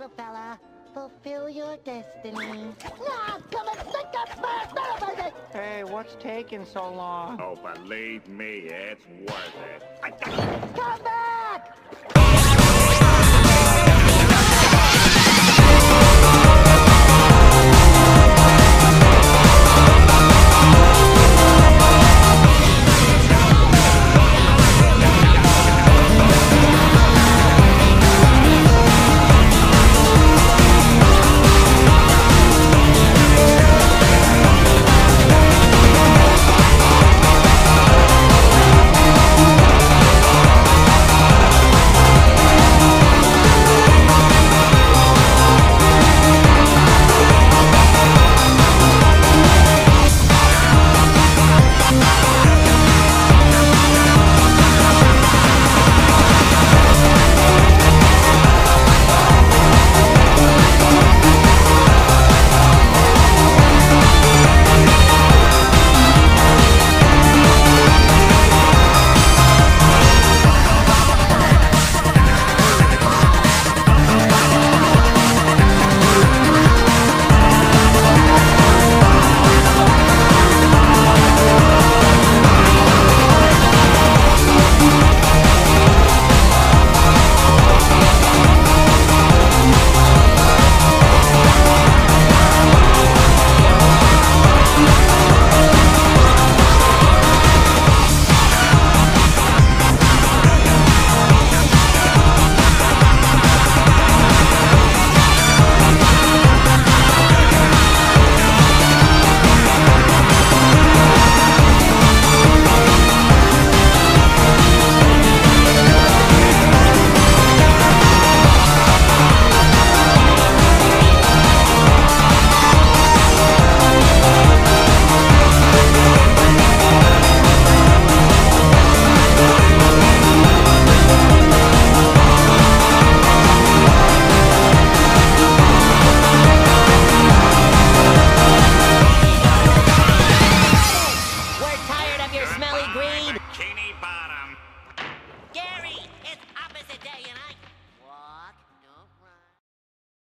little fella. Fulfill your destiny. Hey, what's taking so long? Oh, believe me, it's worth it. Come back! Smelly greed! Bikini bottom. Gary, it's opposite day and I...